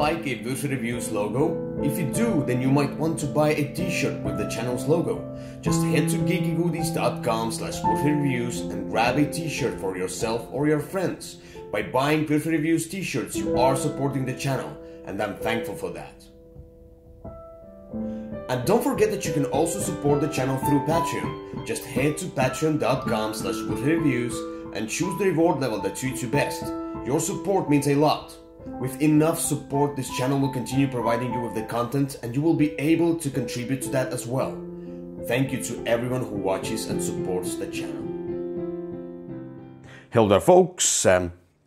like a Würfel Reviews logo? If you do, then you might want to buy a t-shirt with the channel's logo. Just head to geekygoodies.com/Würfel Reviews and grab a t-shirt for yourself or your friends. By buying Würfel Reviews t-shirts, you are supporting the channel, and I'm thankful for that. And don't forget that you can also support the channel through Patreon. Just head to patreon.com/Würfel Reviews and choose the reward level that suits you best. Your support means a lot. With enough support, this channel will continue providing you with the content, and you will be able to contribute to that as well. Thank you to everyone who watches and supports the channel. Hello there, folks.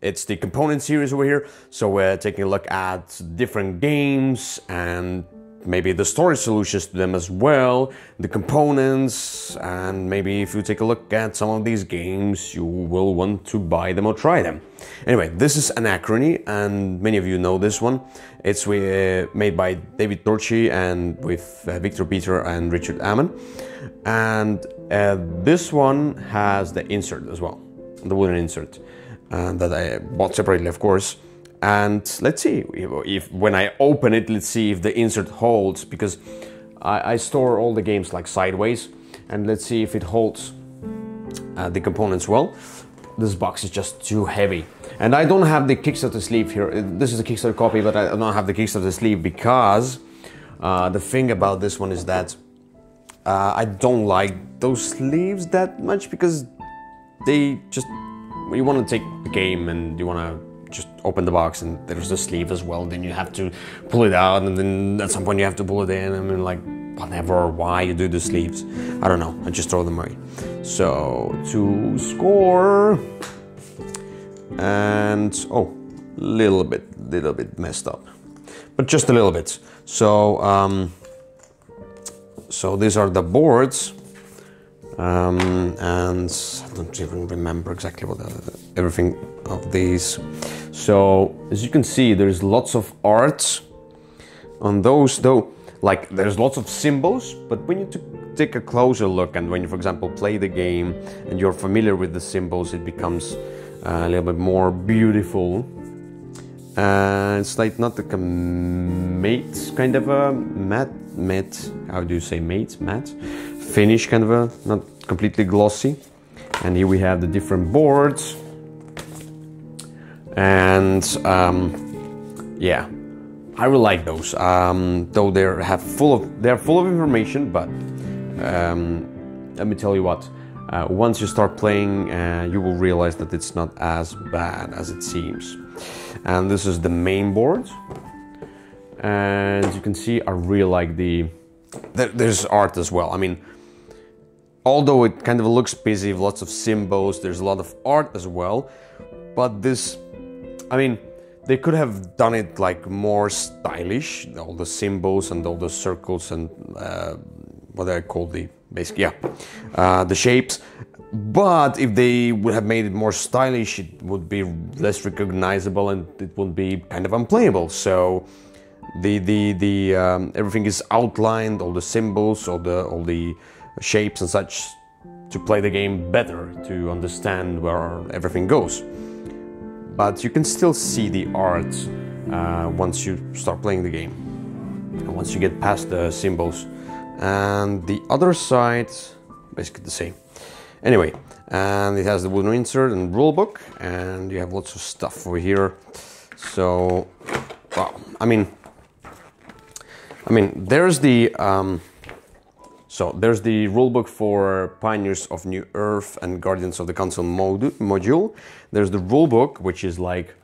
It's the component series over here. So we're taking a look at different games and maybe the storage solutions to them as well, the components, and maybe if you take a look at some of these games, you will want to buy them or try them. Anyway, this is Anachrony, and many of you know this one. It's made by David Torchy and with Victor Peter and Richard Ammon. And this one has the insert as well, the wooden insert that I bought separately, of course. And let's see, if when I open it, let's see if the insert holds, because I store all the games like sideways, and let's see if it holds the components well. This box is just too heavy. And I don't have the Kickstarter sleeve here. This is a Kickstarter copy, but I don't have the Kickstarter sleeve because the thing about this one is that I don't like those sleeves that much, because they just, you want to take the game and you want to just open the box and there's the sleeve as well, then you have to pull it out, and then at some point you have to pull it in. I mean, like, whatever, why you do the sleeves, I don't know, I just throw them away. So to score, and oh, little bit messed up, but just a little bit. So so these are the boards, and I don't even remember exactly what everything of these. So as you can see, there's lots of art on those, though, like there's lots of symbols, but when you take a closer look, and when you, for example, play the game and you're familiar with the symbols, it becomes a little bit more beautiful. It's like not like a matte, kind of a matte, how do you say matte? Finish, kind of a, not completely glossy. And here we have the different boards. And yeah, I really like those. Though they're full of information, but let me tell you what. Once you start playing, you will realize that it's not as bad as it seems. And this is the main board, and as you can see, I really like there's art as well. I mean, although it kind of looks busy, lots of symbols, there's a lot of art as well, but this, I mean, they could have done it like more stylish, all the symbols and all the circles and what I call the basic, yeah, the shapes. But if they would have made it more stylish, it would be less recognizable and it would be kind of unplayable. So everything is outlined, all the symbols, all the shapes and such, to play the game better, to understand where everything goes. But you can still see the art once you start playing the game, and once you get past the symbols. And the other side, basically the same. Anyway, and it has the wooden insert and rule book, and you have lots of stuff over here. So, wow, I mean, there's the there's the rule book for Pioneers of New Earth and Guardians of the Council module. There's the rule book, which is like,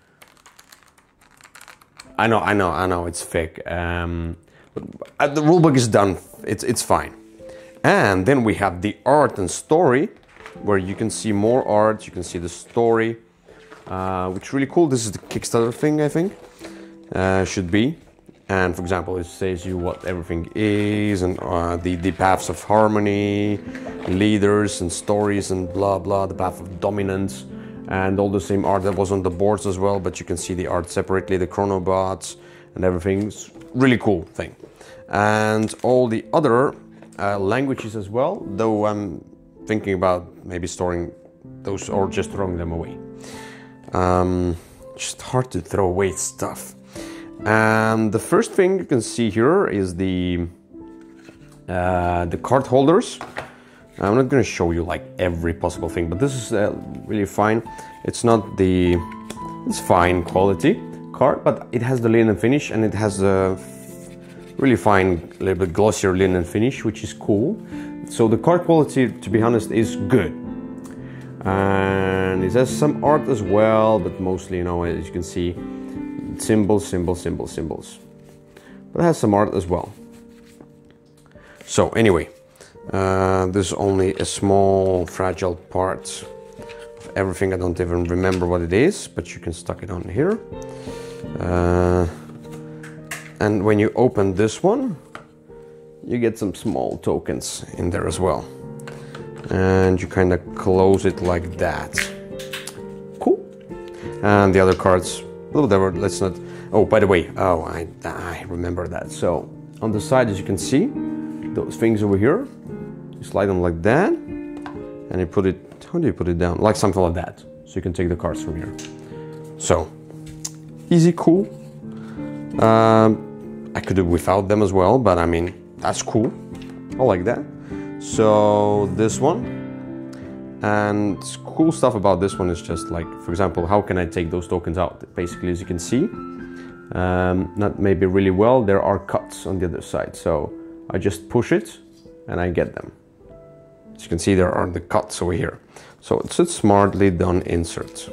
I know, it's fake. The rule book is done. It's fine. And then we have the art and story, where you can see more art, you can see the story, which is really cool. This is the Kickstarter thing, I think, should be. And for example, it says you what everything is, and the paths of harmony, leaders and stories and blah blah, the path of dominance, and all the same art that was on the boards as well, but you can see the art separately, the chronobots and everything. It's really cool thing. And all the other languages as well, though I'm thinking about maybe storing those or just throwing them away. Just hard to throw away stuff. And the first thing you can see here is the card holders. I'm not going to show you like every possible thing, but this is really fine. It's not the it's fine quality card, but it has the linen finish and it has a really fine, a little bit glossier linen finish, which is cool. So the card quality, to be honest, is good. And it has some art as well, but mostly, you know, as you can see, symbols, symbols, symbols, symbols. But it has some art as well. So anyway, this is only a small fragile part of everything. I don't even remember what it is, but you can stuck it on here. And when you open this one, you get some small tokens in there as well. And you kind of close it like that. Cool. And the other cards, whatever, let's not... Oh, by the way, oh, I remember that. So on the side, as you can see, those things over here, you slide them like that, and you put it, how do you put it down? Like something like that. So you can take the cards from here. So, easy, cool. I could do without them as well, but I mean, that's cool. I like that. So this one, and cool stuff about this one is just like, for example, how can I take those tokens out? Basically, as you can see, not maybe really well, there are cuts on the other side. So I just push it and I get them. As you can see, there are the cuts over here. So it's a smartly done insert.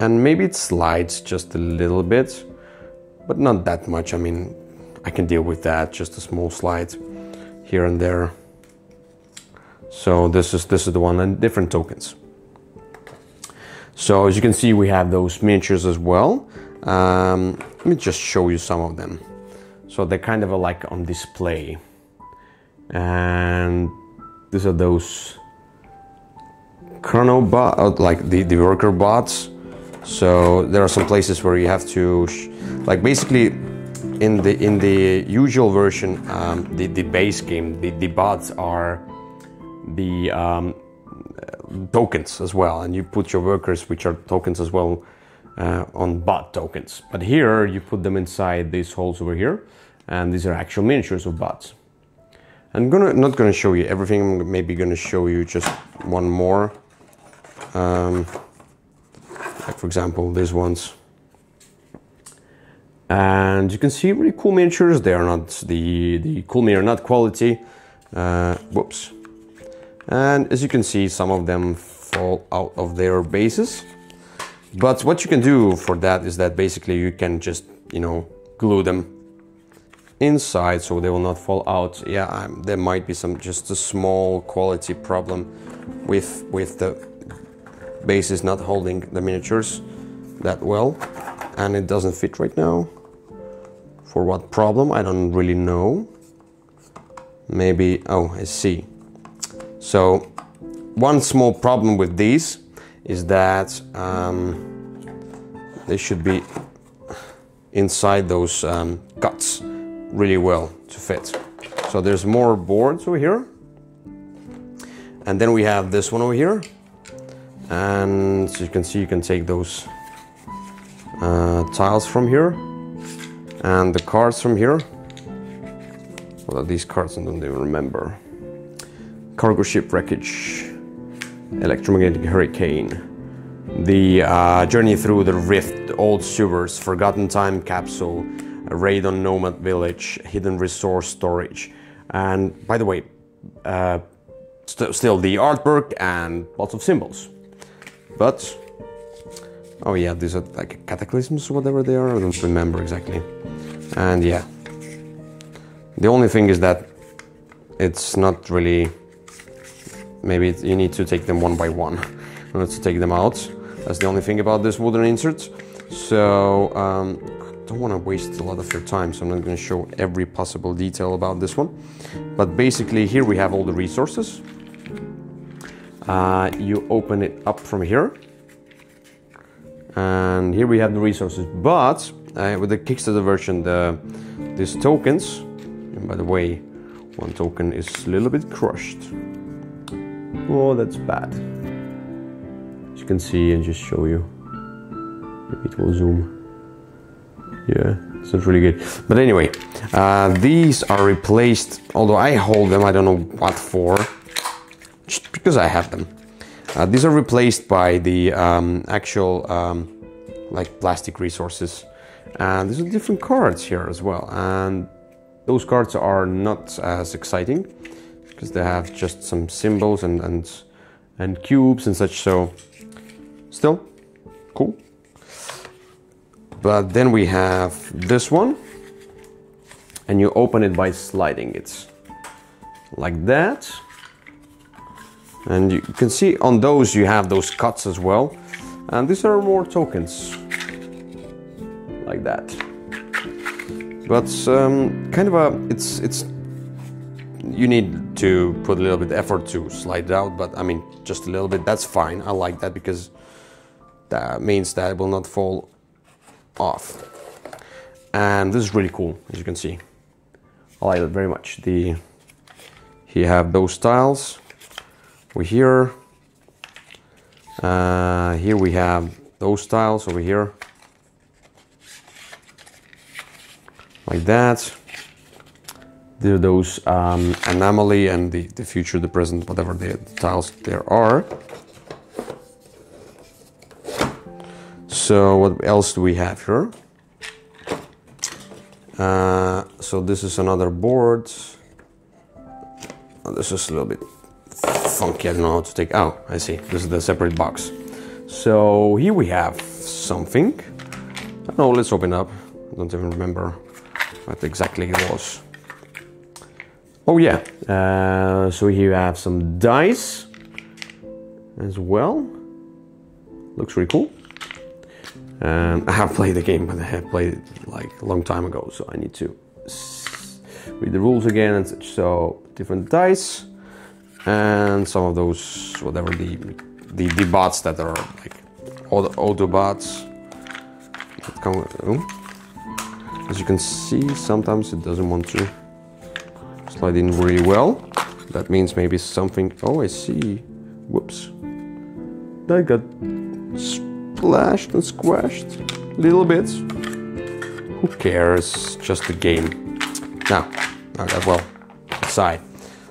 And maybe it slides just a little bit, but not that much. I mean, I can deal with that, just a small slide here and there. So this is the one, and different tokens. So as you can see, we have those miniatures as well. Let me just show you some of them. So they're kind of like on display. And these are those chrono bot, like the worker bots. So there are some places where you have to, like basically in the usual version, the base game, the bots are the tokens as well, and you put your workers, which are tokens as well, on bot tokens. But here you put them inside these holes over here, and these are actual miniatures of bots. I'm not gonna show you everything. I'm maybe gonna show you just one more, like for example these ones. And you can see really cool miniatures. They are not the cool miniature, not quality. Whoops. And as you can see, some of them fall out of their bases. But what you can do for that is that basically you can just, you know, glue them inside so they will not fall out. Yeah, there might be some, just a small quality problem with the bases not holding the miniatures that well. And it doesn't fit right now. For what problem? I don't really know. Maybe, oh, I see. So one small problem with these is that they should be inside those cuts really well to fit. So there's more boards over here. And then we have this one over here. And so you can see, you can take those tiles from here and the cards from here. What are these cards? I don't even remember. Cargo ship wreckage, electromagnetic hurricane, the journey through the rift, old sewers, forgotten time capsule, a raid on nomad village, hidden resource storage, and by the way, still the artwork and lots of symbols. But oh yeah, these are like cataclysms, whatever they are. I don't remember exactly. And yeah, the only thing is that it's not really. Maybe you need to take them one by one in order to take them out. That's the only thing about this wooden insert. So I don't want to waste a lot of your time, so I'm not going to show every possible detail about this one. But basically here we have all the resources. You open it up from here. And here we have the resources. But with the Kickstarter version, these tokens, and by the way, one token is a little bit crushed. Oh, that's bad. As you can see, and just show you, maybe it will zoom. Yeah, it's not really good. But anyway, these are replaced, although I hold them, I don't know what for, just because I have them. These are replaced by the actual like plastic resources. And there's different cards here as well. And those cards are not as exciting because they have just some symbols and cubes and such, so still cool. But then we have this one, and you open it by sliding it like that. And you can see on those you have those cuts as well. And these are more tokens, like that. But kind of a, it's you need to put a little bit of effort to slide it out, but I mean, just a little bit, that's fine. I like that because that means that it will not fall off. And this is really cool, as you can see. I like it very much. You have those tiles. Over here, here we have those tiles over here, like that. There are those anomaly and the future, the present, whatever the tiles there are. So what else do we have here? So this is another board. Oh, this is a little bit funky, I don't know how to take. Oh, I see, this is the separate box. So here we have something. I don't know, let's open up. I don't even remember what exactly it was. Oh yeah, so here you have some dice as well. Looks really cool. I have played the game, but I have played it like a long time ago, so I need to read the rules again and such. So different dice. And some of those, whatever the bots that are like autobots that come with, oh. As you can see, sometimes it doesn't want to slide in really well. That means maybe something. Oh, I see. Whoops, that got splashed and squashed a little bit. Who cares? Just a game. Now, okay, well, aside.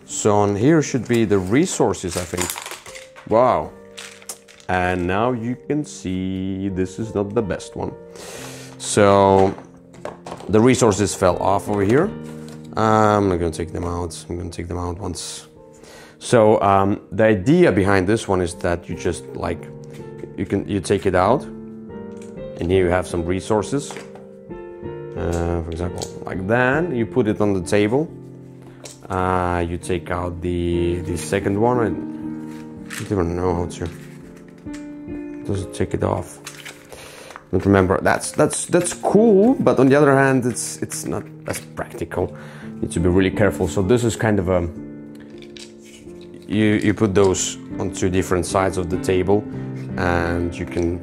So on here should be the resources, I think. Wow. And now you can see this is not the best one. So the resources fell off over here. I'm not gonna take them out. I'm gonna take them out once. So the idea behind this one is that you just like, you take it out and here you have some resources. For example, like that, you put it on the table. You take out the second one. I don't even know how to. Doesn't take it off. Don't remember. That's cool, but on the other hand, it's not as practical. You need to be really careful. So this is kind of a. You put those on two different sides of the table, and you can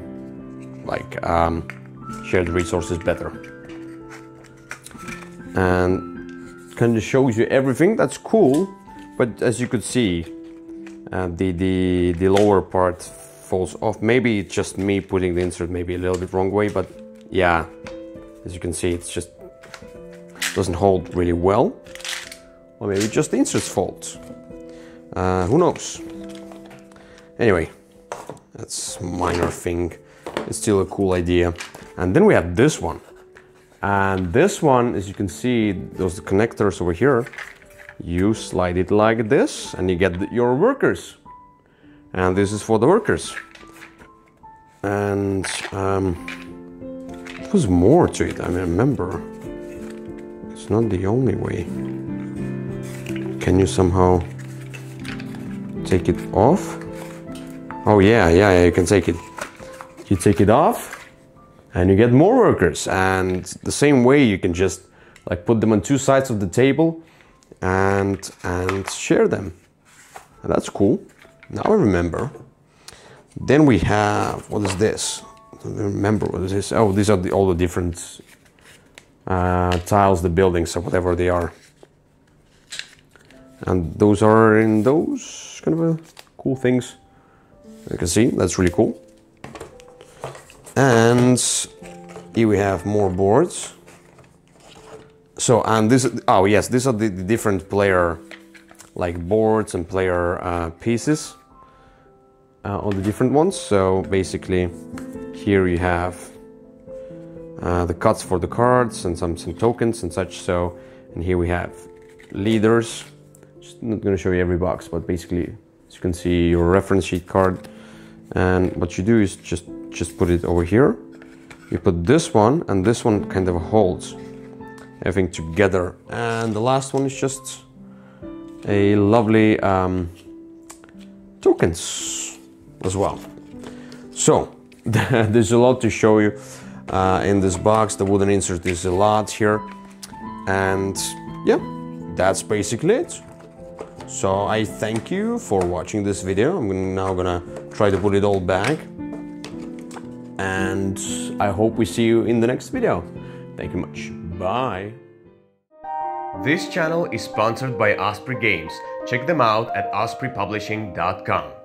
like share the resources better. And. Kind of shows you everything. That's cool, but as you could see, the lower part falls off. Maybe it's just me putting the insert maybe a little bit wrong way, but yeah, as you can see, it's just doesn't hold really well, or maybe just the insert's fault. Who knows? Anyway, that's a minor thing. It's still a cool idea. And then we have this one. And this one, as you can see, those connectors over here, you slide it like this and you get your workers. And this is for the workers. And there was more to it, I remember. It's not the only way. Can you somehow take it off? Oh yeah, you can take it. You take it off. And you get more workers, and the same way you can just like put them on two sides of the table and share them. And that's cool. Now I remember. Then we have, what is this? I don't remember what is this. Oh, these are all the different tiles, the buildings or whatever they are. And those are in those kind of cool things. You can see, that's really cool. And Here we have more boards. So, and this, oh yes, these are the different player, like boards and player pieces, all the different ones. So basically here you have the cuts for the cards and some tokens and such. So, and here we have leaders. Just not going to show you every box, but basically as you can see, your reference sheet card. And what you do is just put it over here. You put this one, and this one kind of holds everything together. And the last one is just a lovely tokens as well. So there's a lot to show you in this box. The wooden insert is a lot here, and yeah, that's basically it. So I thank you for watching this video. I'm now gonna try to put it all back, and I hope we see you in the next video. Thank you much. Bye. This channel is sponsored by Osprey Games. Check them out at ospreypublishing.com.